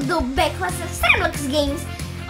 Tudo bem com vocês, Papai Blocks Games?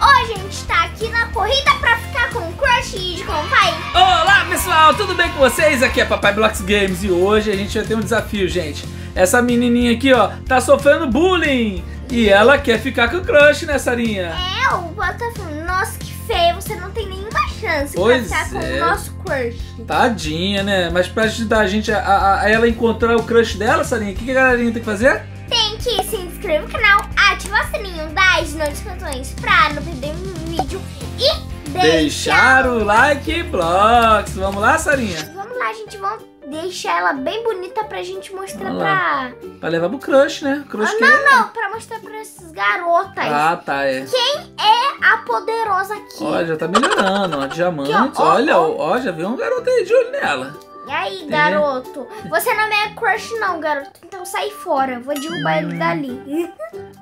Hoje a gente tá aqui na corrida pra ficar com o crush de com o pai. Olá pessoal, tudo bem com vocês? Aqui é Papai Blocks Games e hoje a gente vai ter um desafio, gente. Essa menininha aqui, ó, tá sofrendo bullying e ela quer ficar com o crush, né, Sarinha? É, o Botafogo, nossa, que feio, você não tem nenhuma chance pra ficar com o nosso crush. Tadinha, né? Mas pra ajudar a gente a ela encontrar o crush dela, Sarinha, o que a galerinha tem que fazer? Tem que se inscrever no canal, ativar o sininho das notificações pra não perder um vídeo e deixar o like, Blocks. Vamos lá, Sarinha? Vamos lá, gente. Vamos deixar ela bem bonita pra gente mostrar pra... Pra levar pro crush, né? Crush não, pra mostrar pra essas garotas. Ah, tá, é. Quem é a poderosa aqui? Ó, já tá melhorando, ó. Diamante. Aqui, ó. Olha, ó, já veio um garoto aí de olho nela. E aí, garoto? Você não é crush não, garoto. Então sai fora. Vou derrubar ele dali.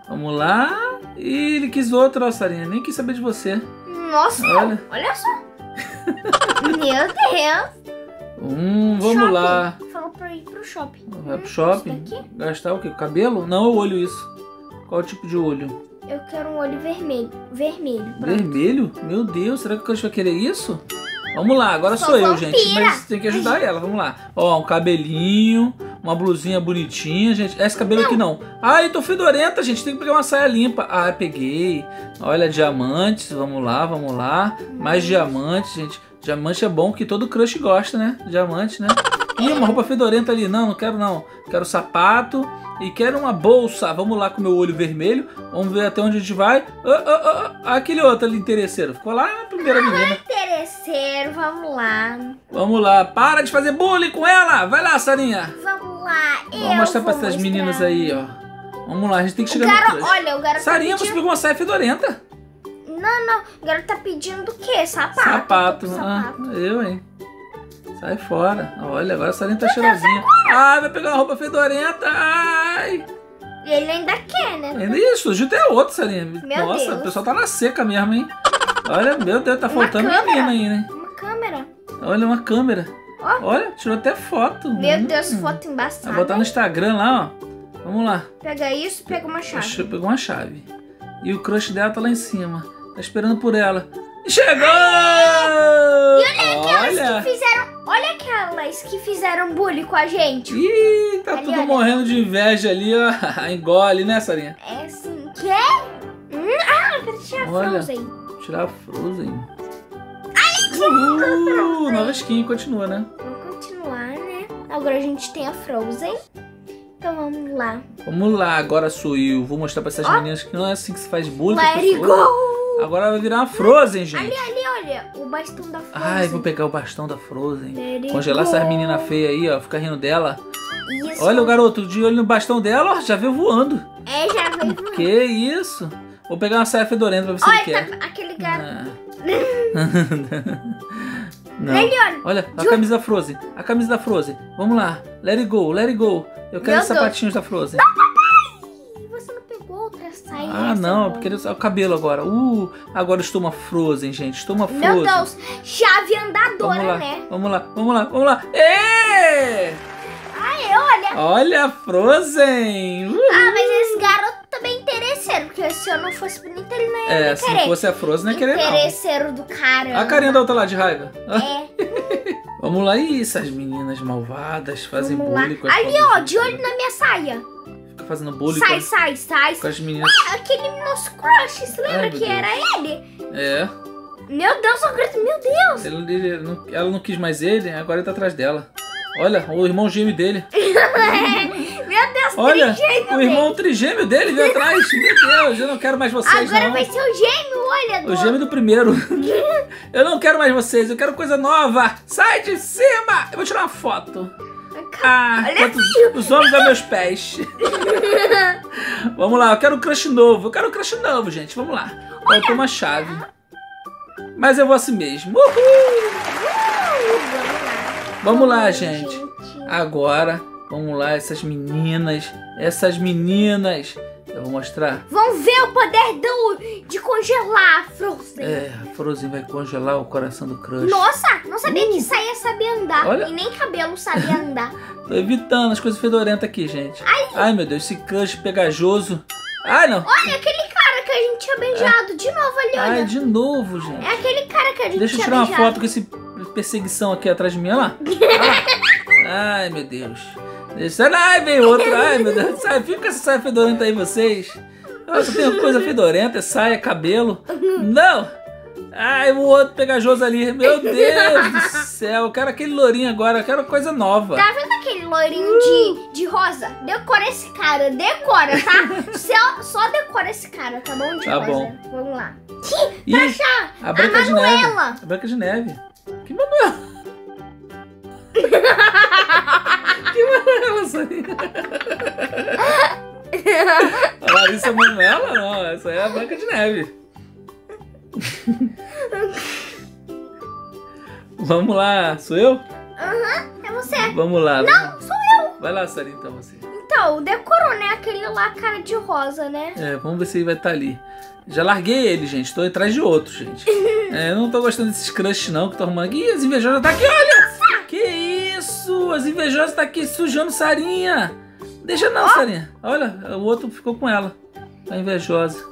Vamos lá. Ih, ele quis outro, ó, Sarinha. Nem quis saber de você. Nossa, olha só. Meu Deus. Vamos shopping. Lá. Falou pra ir pro shopping. Vai pro shopping? Gastar o quê? O cabelo? Não, o olho, isso. Qual tipo de olho? Eu quero um olho vermelho. Vermelho? Pronto. Vermelho? Meu Deus, será que o crush vai querer isso? Vamos lá, agora sou eu, gente, mas tem que ajudar ela, vamos lá. Ó, um cabelinho, uma blusinha bonitinha, gente. Esse cabelo aqui não. Ai, tô fedorenta, gente, tem que pegar uma saia limpa. Ah, peguei. Olha, diamantes, vamos lá, vamos lá. Mais diamantes, gente. Diamante é bom que todo crush gosta, né? Diamante, né? Ih, uma roupa fedorenta ali. Não, não quero não. Quero sapato e quero uma bolsa. Vamos lá com o meu olho vermelho. Vamos ver até onde a gente vai. Aquele outro ali, interesseiro. Ficou lá na primeira menina. Interesseiro, vamos lá. Vamos lá. Para de fazer bullying com ela. Vai lá, Sarinha. Vamos lá. Vamos mostrar pra essas meninas aí, ó. Vamos lá, a gente tem que chegar no crush. Olha, o garoto Sarinha, tá pedindo... você pegou uma saia fedorenta. Não. O garoto tá pedindo o quê? Sapato. Sapato. Ah, eu, hein. Sai fora. Olha, agora a Sarinha tá cheirosinha. Ai, vai pegar uma roupa fedorenta. Ai. Ele ainda quer, né? Ainda isso. Ajuda é outro, Sarinha. Meu Nossa, Deus. O pessoal tá na seca mesmo, hein? Olha, meu Deus, tá faltando uma menina aí, né? Uma câmera. Olha, uma câmera. Oh. Olha, tirou até foto. Meu Deus, foto embaçada. Vai botar no Instagram lá, ó. Vamos lá. Pega isso, pega uma chave. Pegou uma chave. E o crush dela tá lá em cima. Tá esperando por ela. Chegou! E olha aquelas que fizeram... Olha aquelas que fizeram bullying com a gente. Ih, tá ali, tudo morrendo de inveja ali, ó. Engole, né, Sarinha? É assim. Quê? Ah, eu quero tirar a Frozen. Tirar a Frozen. Ai, nova skin, continua, né? Vamos continuar, né? Agora a gente tem a Frozen. Então vamos lá. Vamos lá, agora sou eu. Vou mostrar pra essas meninas que não é assim que se faz bullying. Let go! Agora vai virar uma Frozen, gente. Ali, olha. O bastão da Frozen. Ai, vou pegar o bastão da Frozen. Congelar essas meninas feias aí, ó. Ficar rindo dela. Isso. Olha o garoto de olho no bastão dela, ó. Já veio voando. É, já veio voando. Que isso? Vou pegar uma saia fedorenta pra ver se ele quer. Olha, tá aquele garoto. Não. Olha, a camisa Frozen. A camisa da Frozen. Vamos lá. Let it go, let it go. Eu quero os sapatinhos da Frozen. Ah, não, porque o cabelo agora. Agora estou uma Frozen, gente. Estou uma Frozen. Meu Deus, chave andadora, vamos lá, né? Vamos lá. Ê! Ai, olha. Olha a Frozen. Ah, mas esse garoto também é interesseiro, porque se eu não fosse bonita, ele não ia querer. É, se não fosse a Frozen, não ia querer não. Interesseiro do caramba. A carinha da outra lá de raiva. É. Vamos lá, e essas meninas malvadas fazem bullying com essa. Ali, ó, de olho na minha saia. Fazendo bullying. Sai. Com as meninas. Ah, aquele nosso crush, você lembra que era ele? É. Meu Deus, meu Deus. Ela não quis mais ele, agora ele tá atrás dela. Olha, o irmão gêmeo dele. Meu Deus, olha, o irmão trigêmeo dele veio atrás. Meu Deus, eu não quero mais vocês, agora vai ser o gêmeo, olha. O gêmeo do primeiro. Eu não quero mais vocês, eu quero coisa nova. Sai de cima. Eu vou tirar uma foto. Ah, os homens aos meus pés. Vamos lá, eu quero um crush novo. Eu quero um crush novo, gente, vamos lá. Faltou uma chave. Mas eu vou assim mesmo. Vamos lá, gente. Agora, vamos lá, essas meninas. Eu vou mostrar. Vão ver o poder de congelar a Frozen. É, a Frozen vai congelar o coração do crush. Nossa, não sabia que saia sabia andar. Olha. E nem cabelo sabia andar. Tô evitando as coisas fedorentas aqui, gente. Ai, meu Deus, esse crush pegajoso. Ai, não. Olha, aquele cara que a gente tinha beijado. De novo ali, olha. Ai, de novo, gente. É aquele cara que a gente tinha beijado. Deixa eu tirar uma foto com essa perseguição aqui atrás de mim, olha lá. Ai, meu Deus. Deixa... Ai, veio outro. Ai, meu Deus. Sai, fica com essa saia fedorenta aí, vocês. Nossa, tem coisa fedorenta. É saia, cabelo. Não. Ai, o outro pegajoso ali. Meu Deus do céu. Eu quero aquele lourinho agora. Eu quero coisa nova. Tá vendo aquele lourinho de rosa? Decora esse cara. Decora, tá? Só decora esse cara, tá bom? Tá bom. Vamos lá. Ih, pra achar a Branca de Neve. A Branca de Neve. Que Manuela? Que Manuela, isso aí? A Larissa Manoela? Não, essa é a Branca de Neve. Vamos lá, sou eu? Aham, é você. Vamos lá. Não, sou eu. Vai lá, Sarinha, então você. Então, decorou, né? Aquele lá, cara de rosa, né? É, vamos ver se ele vai estar ali. Já larguei ele, gente. Tô atrás de outro, gente. É, eu não tô gostando desses crush, não, que tô arrumando aqui. Ih, as invejosas tá aqui, olha! Nossa! Que isso? As invejosas tá aqui sujando Sarinha. Deixa não, oh. Sarinha. Olha, o outro ficou com ela. Tá invejosa.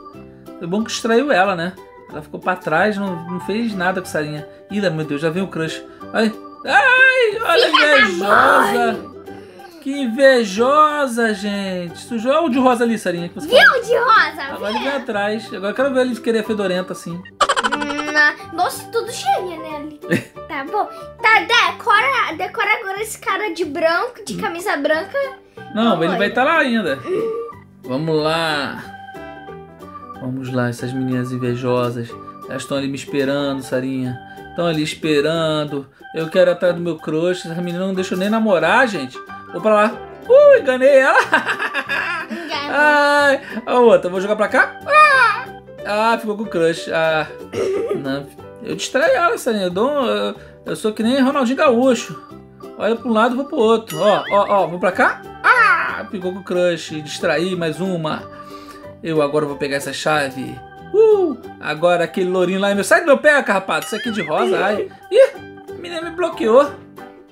Foi bom que distraiu ela, né? Ela ficou pra trás, não fez nada com Sarinha. Ih, meu Deus, já veio o crush. Ai, ai, olha, invejosa. Que invejosa, gente. Sujou. Olha o de rosa ali, Sarinha. Que você viu o de rosa? Agora ele veio atrás. Agora eu quero ver ele querer fedorento assim. Nossa, tudo cheia, né? Ali. Tá bom. Tá, decora agora esse cara de branco, de camisa branca. Não, ele vai estar lá ainda. Vamos lá. Vamos lá, essas meninas invejosas. Elas estão ali me esperando, Sarinha. Estão ali esperando. Eu quero ir atrás do meu crush. Essas meninas não deixam nem namorar, gente. Vou pra lá. Enganei ela. Ai, a outra. Vou jogar pra cá. Ah, ficou com o crush. Ah, não. Eu distraio ela, Sarinha. Eu sou que nem Ronaldinho Gaúcho. Olha pra um lado, vou pro outro. Ó. Vou pra cá. Ah, ficou com o crush. Distraí mais uma. Eu agora vou pegar essa chave. Agora aquele lourinho lá. Sai do meu pé, carrapato. Isso aqui de rosa. Ai. Ih, a menina me bloqueou.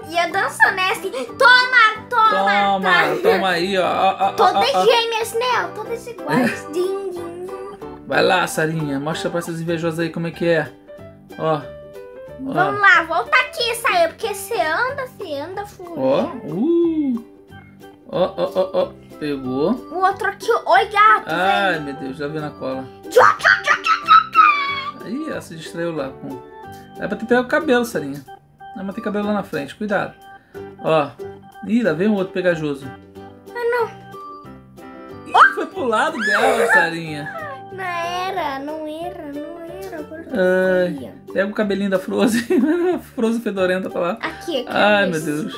E a dança, né? Assim, toma aí, ó. Todas gêmeas, né? Todas iguais. Din, din. Vai lá, Sarinha. Mostra pra essas invejosas aí como é que é. Ó. Vamos lá, volta aqui, Sarinha. Porque você anda, fura. Ó. Pegou. O outro aqui, oi gato. Ai, meu Deus, já veio na cola. Aí, ela se distraiu lá. É pra ter pegado o cabelo, Sarinha. Não, mas tem cabelo lá na frente, cuidado. Ó. Ih, lá vem um outro pegajoso. Ah, não. Ih, foi pro lado dela, Sarinha. Não era. Ai, pega o cabelinho da Frozen. Frozen fedorenta pra lá. Aqui. Ai, meu Deus.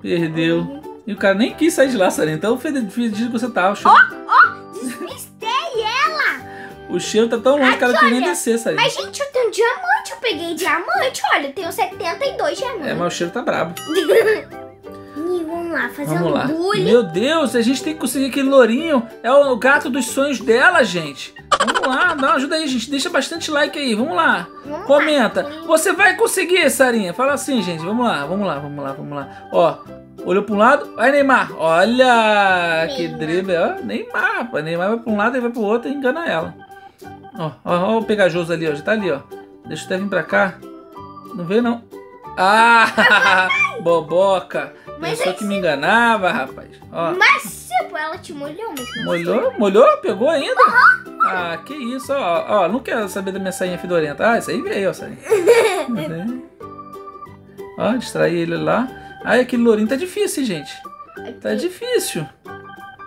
Perdeu. E o cara nem quis sair de lá, Sarinha. Então fingindo que você tá. Despistei ela! O cheiro tá tão longe que ela queria nem descer, Sarinha. Mas, gente, eu tenho diamante. Eu peguei diamante, olha. Eu tenho 72 diamantes. É, mas o cheiro tá brabo. E vamos lá, fazer um bullying. Meu Deus, a gente tem que conseguir aquele lourinho. É o gato dos sonhos dela, gente. Vamos lá, dá uma ajuda aí, gente. Deixa bastante like aí, vamos lá. Comenta. Você vai conseguir, Sarinha. Fala assim, gente. Vamos lá. Ó. Olhou para um lado, vai Neymar. Olha, que drible. Ó, Neymar vai para um lado e vai para o outro e engana ela. Ó, o pegajoso ali, ó, já tá ali, ó. Deixa eu até vir para cá. Não veio, não. Ah, boboca. Pensou que me enganava, rapaz. Ó. Mas, tipo, ela te molhou mesmo. Molhou? Pegou ainda? Ah, que isso, ó. Não quero saber da minha sainha fedorenta. Ah, isso aí veio, ó, sainha. Ó, distraí ele lá. Ai, aquele lourinho tá difícil, gente. Tá difícil.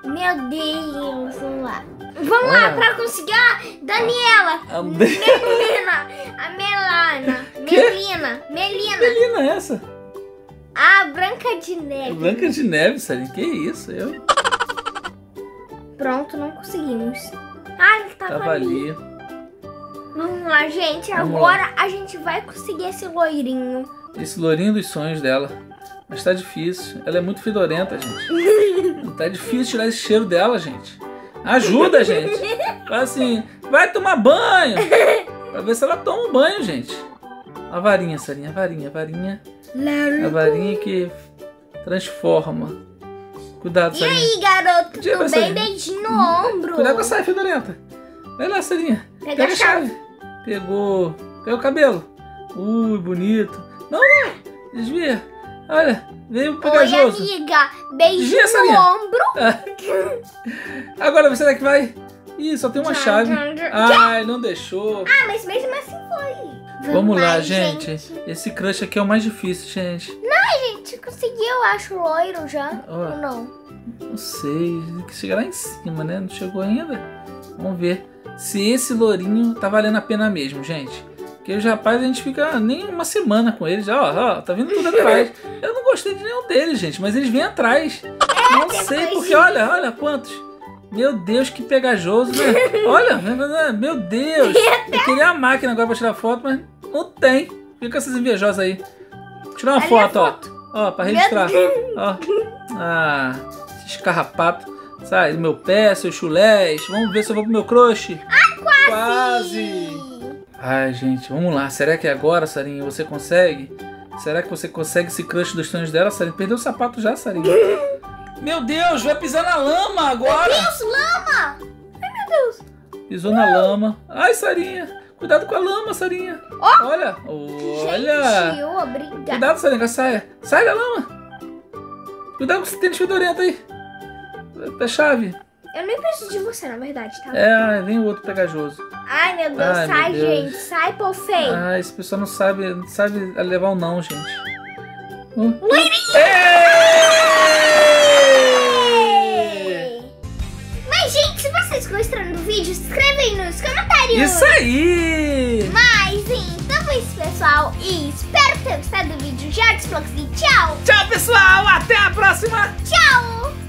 Meu Deus, vamos lá. Vamos lá pra conseguir a Daniela. Melina é essa? A Branca de Neve. Branca de Neve, Sarinha. Que isso, eu? Pronto, não conseguimos. Ah, ele tava ali. Vamos lá, gente. Agora a gente vai conseguir esse lourinho. Esse lourinho dos sonhos dela. Mas tá difícil. Ela é muito fedorenta, gente. Tá difícil tirar esse cheiro dela, gente. Ajuda, gente. Fala assim, vai tomar banho. Pra ver se ela toma um banho, gente. A varinha, Sarinha. A varinha que transforma. Cuidado, Sarinha. E aí, garoto, tudo bem? Beijinho no ombro. Cuidado com a saia fedorenta. Vai lá, Sarinha. Pega a chave. Pegou. Pegou o cabelo. Ui, bonito. Não, não. Desvia. Olha, veio pegajoso. Oi, amiga. Beijinho no ombro. Agora, será que vai? Ih, só tem uma chave. Ai, não deixou. Ah, mas mesmo assim foi. Vamos lá, gente. Esse crush aqui é o mais difícil, gente. Não, gente, conseguiu, eu acho, loiro já. Ou não? Não sei. Tem que chegar lá em cima, né? Não chegou ainda. Vamos ver se esse lourinho tá valendo a pena mesmo, gente. Porque os rapazes, a gente fica nem uma semana com eles. Já, ó, tá vindo tudo atrás. Eu não gostei de nenhum deles, gente, mas eles vêm atrás. Não sei porque, olha, olha quantos. Meu Deus, que pegajoso, né? Olha, meu Deus. Eu queria a máquina agora pra tirar foto, mas não tem. Fica essas invejosas aí. Vou tirar uma foto, ó. Ó, pra registrar. Ó. Ah, esses carrapatos. Sai do meu pé, seu chulés. Vamos ver se eu vou pro meu crush. Ah, quase. Quase. Ai, gente, vamos lá. Será que agora, Sarinha, você consegue? Será que você consegue esse crush dos sonhos dela, Sarinha? Perdeu o sapato já, Sarinha. Meu Deus, vai pisar na lama agora. Meu Deus, lama. Ai, meu Deus. Pisou na lama. Ai, Sarinha. Cuidado com a lama, Sarinha. Oh. Olha. Olha. Gente, obrigada. Cuidado, Sarinha, com a saia. Sai da lama. Cuidado com esse tênis fedorento aí. É chave. Eu nem preciso de você, na verdade, tá? É, vem o outro pegajoso. Ai, meu Deus. Ai, sai, meu Deus. Gente. Sai, pô, feio. Ai, esse pessoal não sabe levar o não, gente. Gostando do vídeo, se inscreve aí nos comentários. Isso aí! Mas então foi isso, pessoal. E espero ter gostado do vídeo. Já desbloqueei. Tchau! Tchau, pessoal! Até a próxima! Tchau!